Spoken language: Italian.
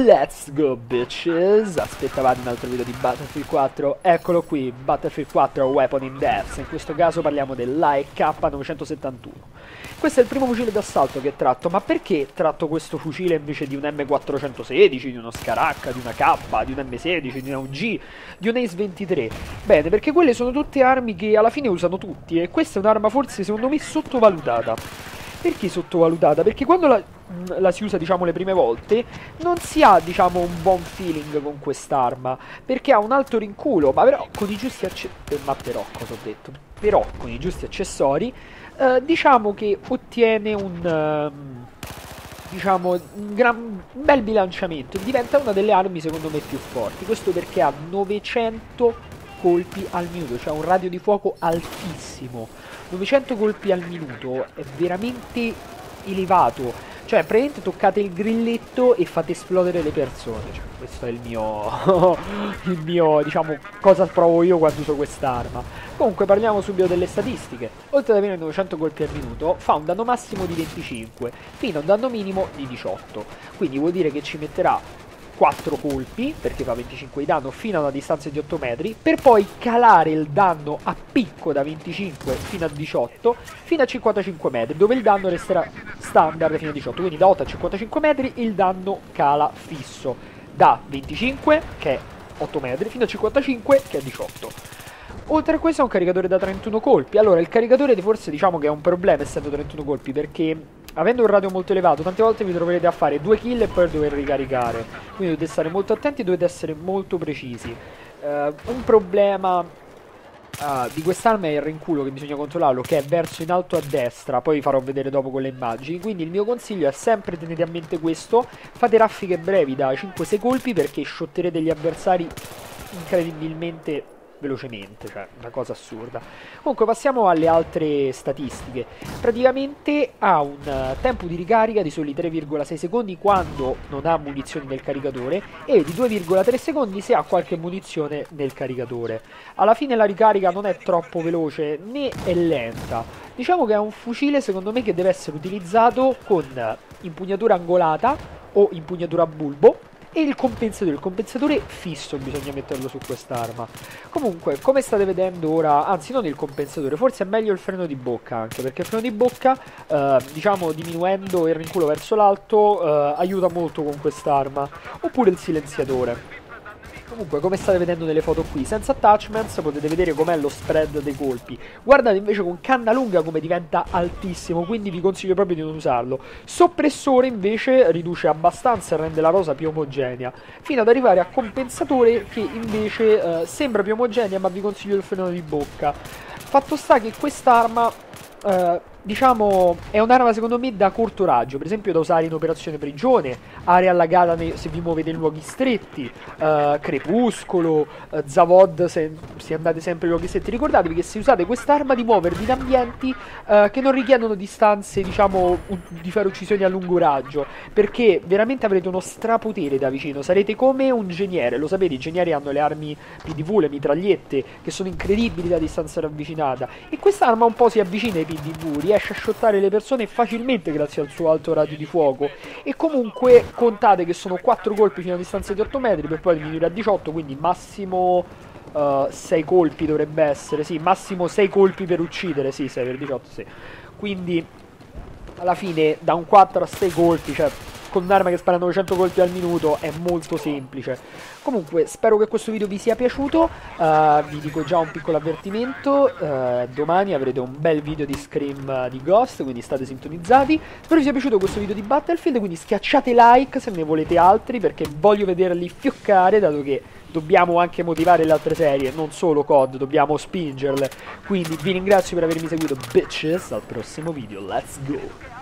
Let's go bitches! Aspettavate un altro video di Battlefield 4? Eccolo qui, Battlefield 4 Weapon in Depth. In questo caso parliamo dell'AEK-971. Questo è il primo fucile d'assalto che tratto, ma perché tratto questo fucile invece di un M416, di uno Scaracca, di una K, di un M16, di una UG, di un Ace23? Bene, perché quelle sono tutte armi che alla fine usano tutti, e questa è un'arma forse secondo me sottovalutata. Perché sottovalutata? Perché quando la si usa, diciamo, le prime volte, non si ha, diciamo, un buon feeling con quest'arma, perché ha un alto rinculo, ma però con i giusti accessori, diciamo che ottiene un bel bilanciamento, diventa una delle armi secondo me più forti. Questo perché ha 900 colpi al minuto, cioè un radio di fuoco altissimo. 900 colpi al minuto è veramente elevato, cioè praticamente toccate il grilletto e fate esplodere le persone, cioè, questo è il mio diciamo, cosa provo io quando uso quest'arma. Comunque parliamo subito delle statistiche. Oltre ad avere 900 colpi al minuto, fa un danno massimo di 25 fino a un danno minimo di 18, quindi vuol dire che ci metterà 4 colpi, perché fa 25 di danno fino a una distanza di 8 metri, per poi calare il danno a picco da 25 fino a 18, fino a 55 metri, dove il danno resterà standard fino a 18, quindi da 8 a 55 metri il danno cala fisso, da 25, che è 8 metri, fino a 55, che è 18. Oltre a questo è un caricatore da 31 colpi. Allora, il caricatore forse diciamo che è un problema essendo 31 colpi, perché avendo un radio molto elevato tante volte vi troverete a fare 2 kill e poi dover ricaricare, quindi dovete stare molto attenti e dovete essere molto precisi. Un problema di quest'arma è il rinculo, che bisogna controllarlo, che è verso in alto a destra, poi vi farò vedere dopo con le immagini. Quindi il mio consiglio è sempre tenere a mente questo, fate raffiche brevi da 5-6 colpi perché shotterete gli avversari incredibilmente velocemente, cioè una cosa assurda. Comunque passiamo alle altre statistiche. Praticamente ha un tempo di ricarica di soli 3,6 secondi quando non ha munizioni nel caricatore, e di 2,3 secondi se ha qualche munizione nel caricatore. Alla fine la ricarica non è troppo veloce né è lenta. Diciamo che è un fucile secondo me che deve essere utilizzato con impugnatura angolata o impugnatura a bulbo, e il compensatore, fisso bisogna metterlo su quest'arma. Comunque, come state vedendo ora, anzi non il compensatore, forse è meglio il freno di bocca, anche perché il freno di bocca diciamo, diminuendo il rinculo verso l'alto, aiuta molto con quest'arma, oppure il silenziatore. Comunque, come state vedendo nelle foto qui, senza attachments potete vedere com'è lo spread dei colpi. Guardate invece con canna lunga come diventa altissimo, quindi vi consiglio proprio di non usarlo. Soppressore invece riduce abbastanza e rende la rosa più omogenea, fino ad arrivare a compensatore che invece sembra più omogenea, ma vi consiglio il freno di bocca. Fatto sta che quest'arma diciamo è un'arma secondo me da corto raggio, per esempio da usare in operazione prigione, area allagata se vi muovete in luoghi stretti, crepuscolo, Zavod se andate sempre in luoghi stretti. Ricordatevi che se usate quest'arma di muovervi in ambienti che non richiedono distanze, diciamo, di fare uccisioni a lungo raggio, perché veramente avrete uno strapotere da vicino, sarete come un geniere. Lo sapete, i genieri hanno le armi PDV, le mitragliette, che sono incredibili da distanza ravvicinata, e quest'arma un po' si avvicina ai PDV, riesce a shottare le persone facilmente grazie al suo alto radio di fuoco. E comunque contate che sono 4 colpi fino a distanza di 8 metri per poi diminuire a 18, quindi massimo 6 colpi dovrebbe essere, sì, massimo 6 colpi per uccidere, sì, 6 per 18, sì. Quindi alla fine da un 4 a 6 colpi, cioè con un'arma che spara 900 colpi al minuto è molto semplice. Comunque spero che questo video vi sia piaciuto, vi dico già un piccolo avvertimento, domani avrete un bel video di Scream di Ghost, quindi state sintonizzati. Spero vi sia piaciuto questo video di Battlefield, quindi schiacciate like se ne volete altri, perché voglio vederli fioccare, dato che dobbiamo anche motivare le altre serie, non solo COD, dobbiamo spingerle. Quindi vi ringrazio per avermi seguito bitches, al prossimo video, let's go!